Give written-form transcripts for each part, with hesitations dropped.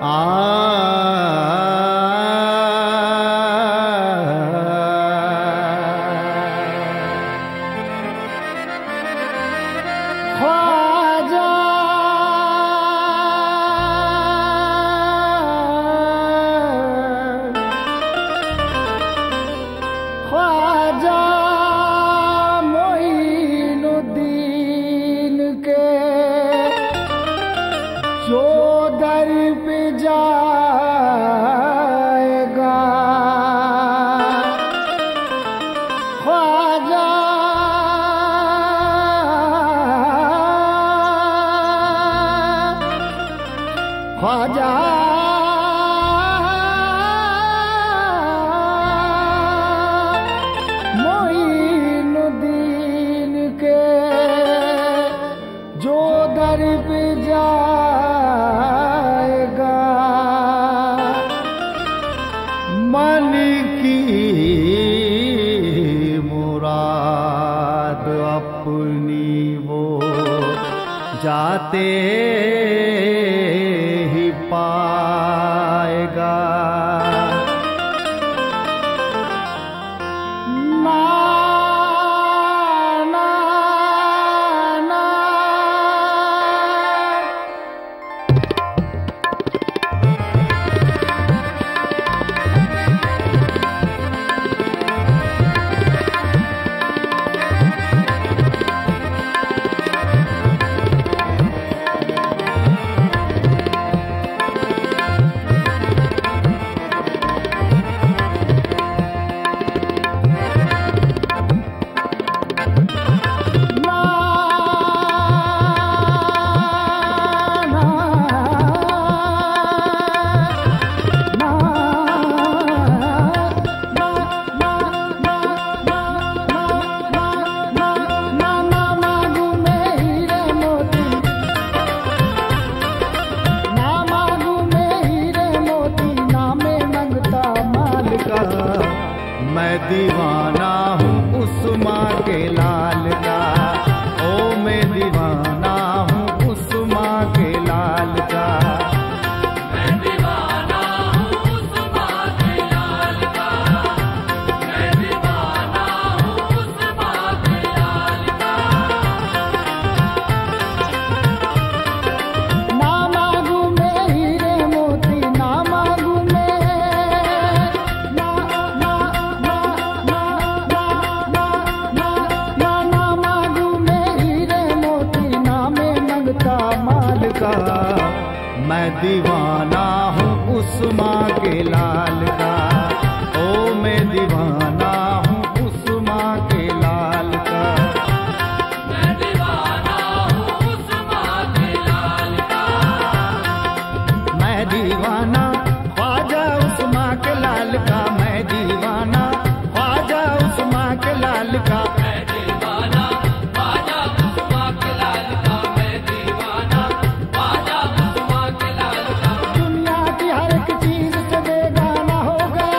दुनिया की हर एक चीज से बेगाना होगा,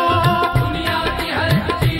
दुनिया की हर एक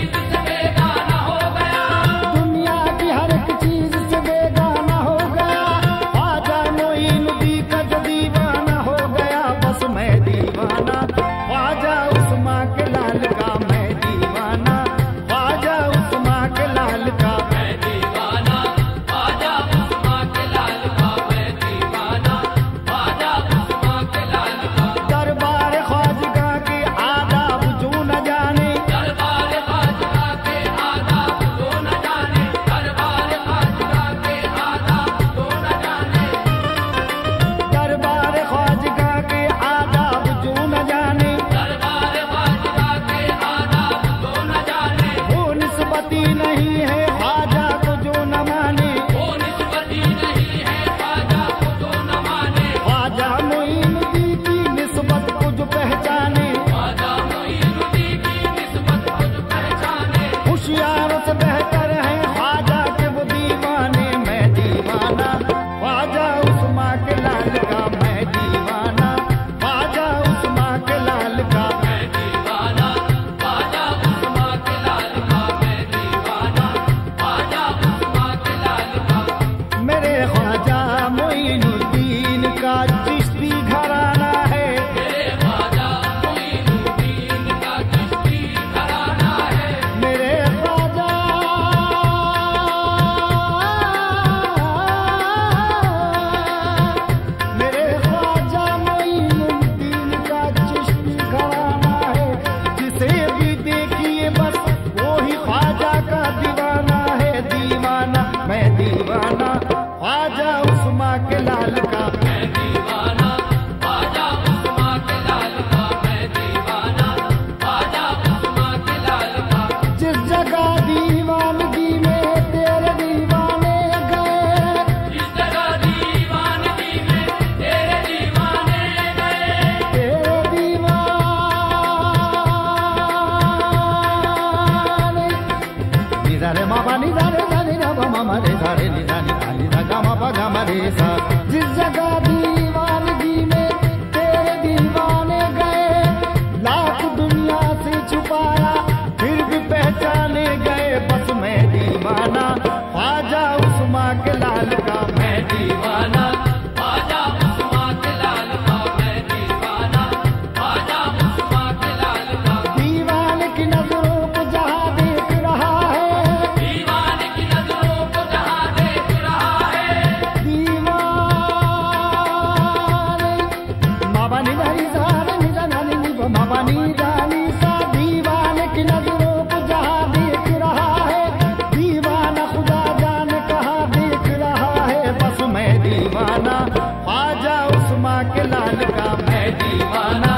दीवाना, ख्वाजा उस्मा के लाल का मैं दीवाना।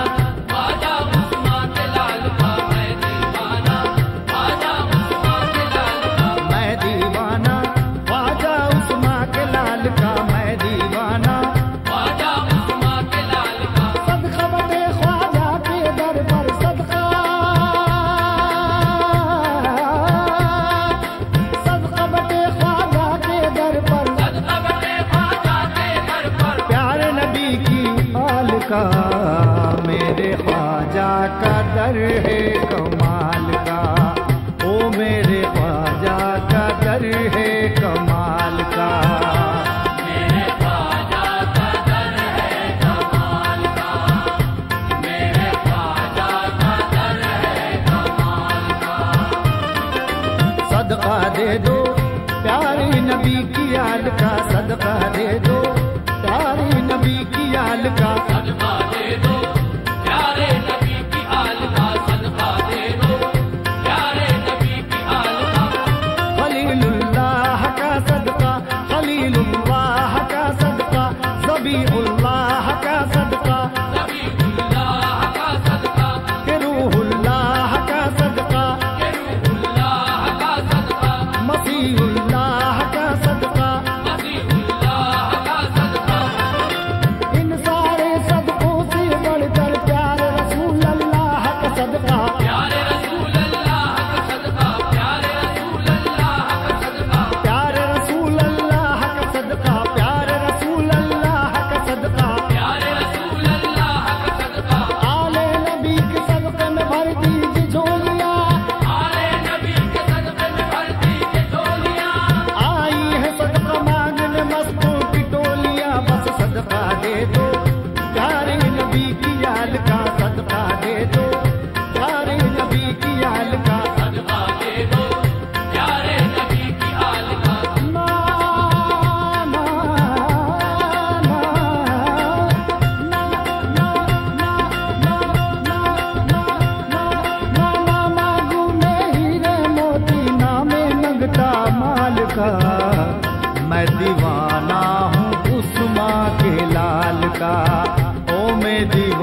मेरे ख्वाजा का दर है कमाल का, ओ मेरे ख्वाजा का दर है कमाल का। सदका दे दो प्यारे नबी की याद का, सदका दे दो प्यारे नबी की याद का। मैं दीवाना हूँ उस्मा के लाल का, ओ मैं दीवाना।